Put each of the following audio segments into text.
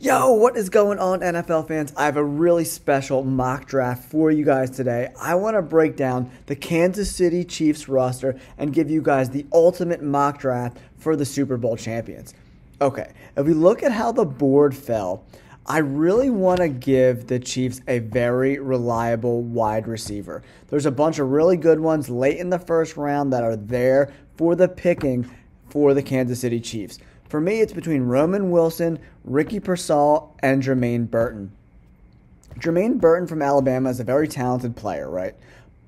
Yo, what is going on, NFL fans? I have a really special mock draft for you guys today. I want to break down the Kansas City Chiefs roster and give you guys the ultimate mock draft for the Super Bowl champions. Okay, if we look at how the board fell, I really want to give the Chiefs a very reliable wide receiver. There's a bunch of really good ones late in the first round that are there for the picking for the Kansas City Chiefs. For me, it's between Roman Wilson, Ricky Pearsall, and Jermaine Burton. Jermaine Burton from Alabama is a very talented player, right?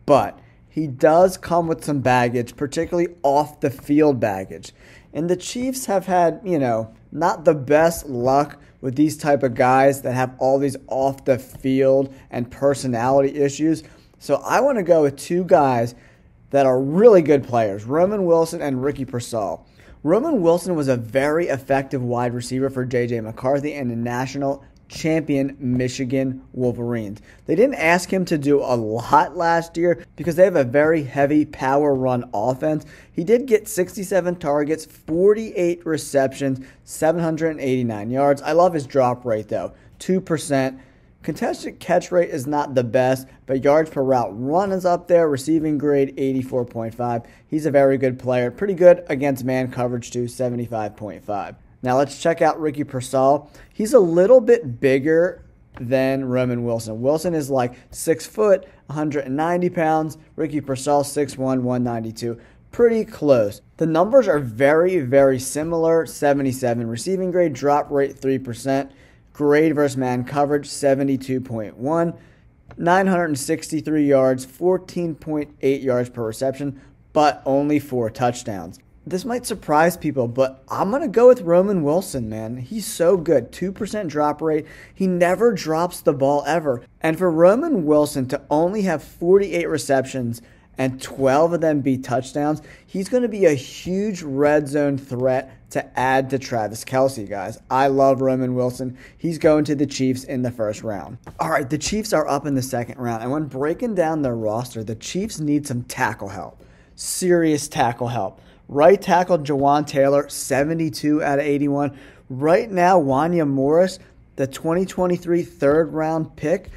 But he does come with some baggage, particularly off-the-field baggage. And the Chiefs have had, not the best luck with these type of guys that have all these off-the-field and personality issues. So I want to go with two guys that are really good players, Roman Wilson and Ricky Pearsall. Roman Wilson was a very effective wide receiver for JJ McCarthy and the national champion Michigan Wolverines. They didn't ask him to do a lot last year because they have a very heavy power run offense. He did get 67 targets, 48 receptions, 789 yards. I love his drop rate though, 2%. Contested catch rate is not the best, but yards per route run is up there. Receiving grade, 84.5. He's a very good player. Pretty good against man coverage, too, 75.5. Now let's check out Ricky Pearsall. He's a little bit bigger than Roman Wilson. Wilson is like 6 foot, 190 pounds. Ricky Pearsall, 6'1", 192. Pretty close. The numbers are very, very similar. 77 receiving grade, drop rate, 3%. Grade versus man coverage, 72.1, 963 yards, 14.8 yards per reception, but only 4 touchdowns. This might surprise people, but I'm going to go with Roman Wilson, man. He's so good. 2% drop rate. He never drops the ball ever. And for Roman Wilson to only have 48 receptions and 12 of them be touchdowns, he's going to be a huge red zone threat to add to Travis Kelce, guys. I love Roman Wilson. He's going to the Chiefs in the first round. All right, the Chiefs are up in the second round, and when breaking down their roster, the Chiefs need some tackle help, serious tackle help. Right tackle Jawan Taylor, 72 out of 81. Right now, Wanya Morris, the 2023 third-round pick,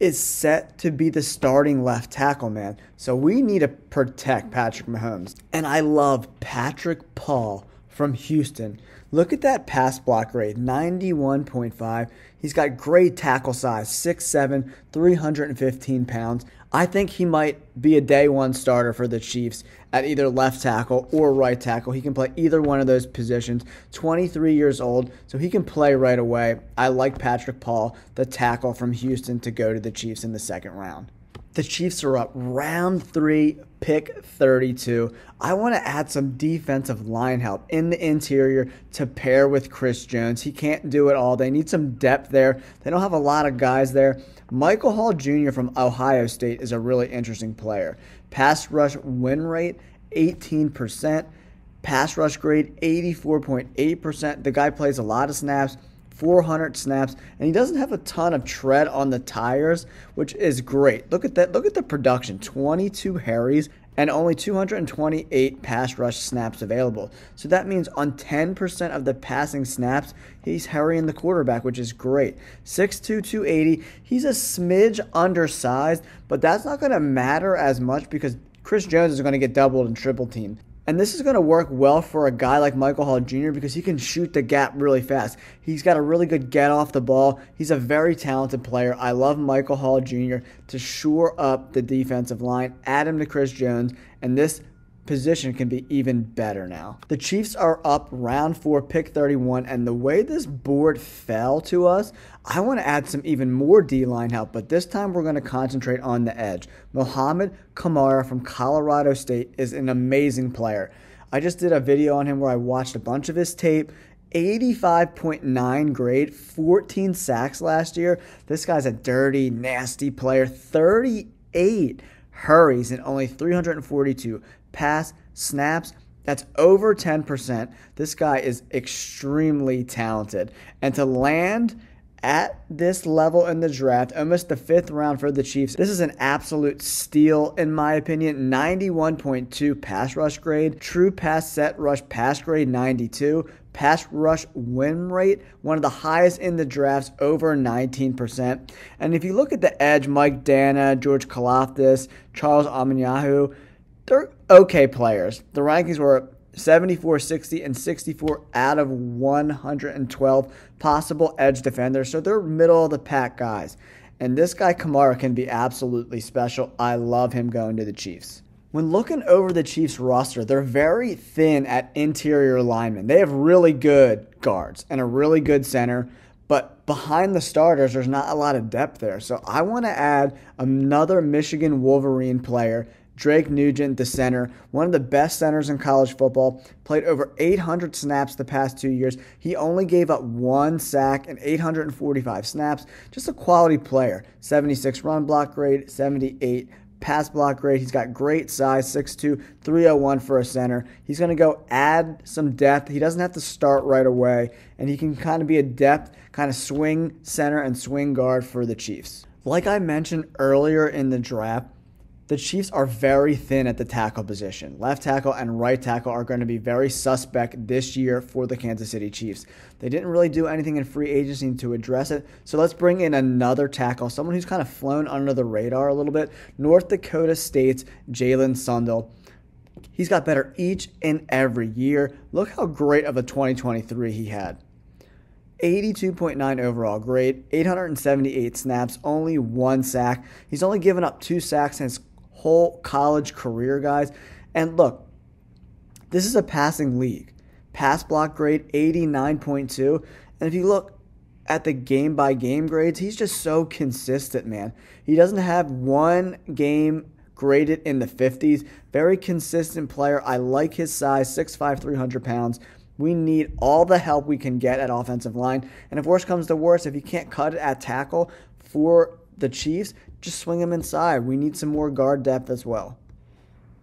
is set to be the starting left tackle, man. So we need to protect Patrick Mahomes. And I love Patrick Paul from Houston. Look at that pass block rate, 91.5. He's got great tackle size, 6'7", 315 pounds. I think he might be a day one starter for the Chiefs at either left tackle or right tackle. He can play either one of those positions. 23 years old, so he can play right away. I like Patrick Paul, the tackle from Houston, to go to the Chiefs in the second round. The Chiefs are up round 3, pick 32. I want to add some defensive line help in the interior to pair with Chris Jones. He can't do it all. They need some depth there. They don't have a lot of guys there. Michael Hall Jr. from Ohio State is a really interesting player. Pass rush win rate, 18%. Pass rush grade, 84.8%. The guy plays a lot of snaps. 400 snaps, and he doesn't have a ton of tread on the tires, which is great. Look at that. Look at the production, 22 Harries and only 228 pass rush snaps available. So that means on 10% of the passing snaps, he's harrying the quarterback, which is great. 6'2", 280. He's a smidge undersized, but that's not going to matter as much because Chris Jones is going to get doubled and triple teamed. And this is going to work well for a guy like Michael Hall Jr. because he can shoot the gap really fast. He's got a really good get off the ball. He's a very talented player. I love Michael Hall Jr. to shore up the defensive line, add him to Chris Jones, and this position can be even better now. The Chiefs are up round 4, pick 31, and the way this board fell to us, I want to add some even more D-line help, but this time we're going to concentrate on the edge. Mohamed Kamara from Colorado State is an amazing player. I just did a video on him where I watched a bunch of his tape. 85.9 grade, 14 sacks last year. This guy's a dirty, nasty player. 38 hurries and only 342 pass snaps. That's over 10%. This guy is extremely talented. And to land at this level in the draft, almost the 5th round for the Chiefs, this is an absolute steal in my opinion. 91.2 pass rush grade, true pass set rush pass grade 92, pass rush win rate, one of the highest in the drafts, over 19%. And if you look at the edge, Mike Dana, George Karlaftis, Charles Amenyahu, they're okay players. The rankings were 74, 60, and 64 out of 112 possible edge defenders. So they're middle-of-the-pack guys. And this guy, Kamara, can be absolutely special. I love him going to the Chiefs. When looking over the Chiefs roster, they're very thin at interior linemen. They have really good guards and a really good center, but behind the starters, there's not a lot of depth there. So I want to add another Michigan Wolverine player, Drake Nugent, the center, one of the best centers in college football, played over 800 snaps the past 2 years. He only gave up one sack and 845 snaps. Just a quality player. 76 run block grade, 78 pass block grade. He's got great size, 6'2", 301 for a center. He's going to go add some depth. He doesn't have to start right away, and he can kind of be a depth, kind of swing center and swing guard for the Chiefs. Like I mentioned earlier in the draft, the Chiefs are very thin at the tackle position. Left tackle and right tackle are going to be very suspect this year for the Kansas City Chiefs. They didn't really do anything in free agency to address it, so let's bring in another tackle, someone who's kind of flown under the radar a little bit. North Dakota State's Jalen Sundell. He's got better each and every year. Look how great of a 2023 he had. 82.9 overall grade, 878 snaps, only one sack. He's only given up two sacks in his whole college career, guys. And look, this is a passing league. Pass block grade, 89.2. And if you look at the game-by-game grades, he's just so consistent, man. He doesn't have one game graded in the 50s. Very consistent player. I like his size, 6'5", 300 pounds. We need all the help we can get at offensive line. And if worse comes to worse, if you can't cut it at tackle for the Chiefs, just swing them inside. We need some more guard depth as well.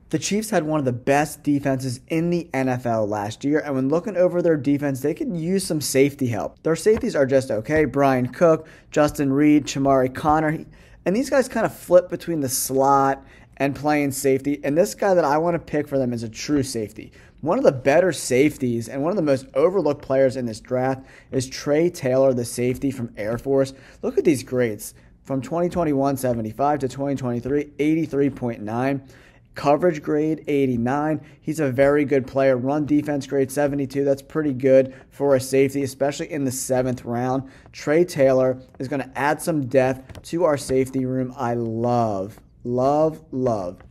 The Chiefs had one of the best defenses in the NFL last year, and when looking over their defense, they could use some safety help. Their safeties are just okay. Brian Cook, Justin Reed, Chamari Connor, and these guys kind of flip between the slot and playing safety, and this guy that I want to pick for them is a true safety. One of the better safeties and one of the most overlooked players in this draft is Trey Taylor, the safety from Air Force. Look at these grades. From 2021, 75 to 2023, 83.9. Coverage grade, 89. He's a very good player. Run defense grade, 72. That's pretty good for a safety, especially in the 7th round. Trey Taylor is going to add some depth to our safety room. I love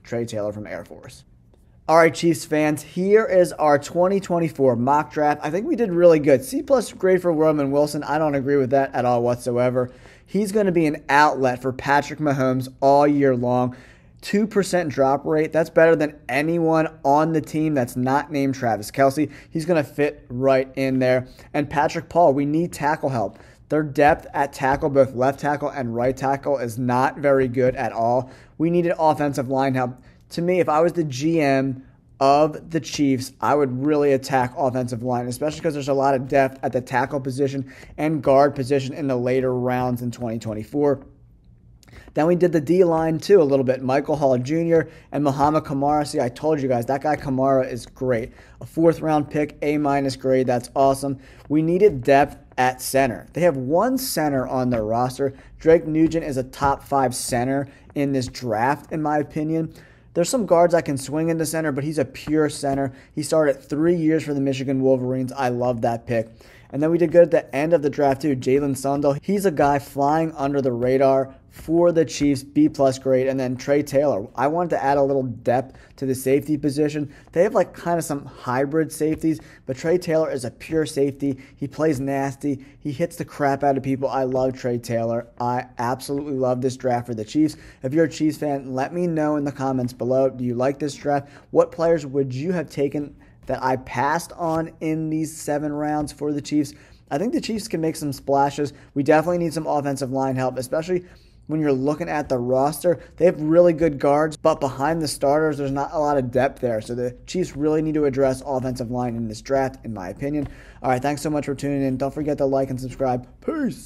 Trey Taylor from Air Force. All right, Chiefs fans, here is our 2024 mock draft. I think we did really good. C+ grade for Roman Wilson. I don't agree with that at all whatsoever. He's going to be an outlet for Patrick Mahomes all year long. 2% drop rate. That's better than anyone on the team that's not named Travis Kelce. He's going to fit right in there. And Patrick Paul, we need tackle help. Their depth at tackle, both left tackle and right tackle, is not very good at all. We needed offensive line help. To me, if I was the GM of the Chiefs, I would really attack offensive line, especially because there's a lot of depth at the tackle position and guard position in the later rounds in 2024. Then we did the D-line too a little bit. Michael Hall Jr. and Mohamed Kamara. See, I told you guys, that guy Kamara is great. A 4th-round pick, A- grade. That's awesome. We needed depth at center. They have one center on their roster. Drake Nugent is a top 5 center in this draft, in my opinion. There's some guards I can swing into center, but he's a pure center. He started 3 years for the Michigan Wolverines. I love that pick. And then we did good at the end of the draft too. Jalen Sundell, he's a guy flying under the radar for the Chiefs, B+ grade. And then Trey Taylor, I wanted to add a little depth to the safety position. They have like kind of some hybrid safeties, but Trey Taylor is a pure safety. He plays nasty. He hits the crap out of people. I love Trey Taylor. I absolutely love this draft for the Chiefs. If you're a Chiefs fan, let me know in the comments below. Do you like this draft? What players would you have taken that I passed on in these 7 rounds for the Chiefs? I think the Chiefs can make some splashes. We definitely need some offensive line help, especially when you're looking at the roster. They have really good guards, but behind the starters, there's not a lot of depth there. So the Chiefs really need to address offensive line in this draft, in my opinion. All right, thanks so much for tuning in. Don't forget to like and subscribe. Peace.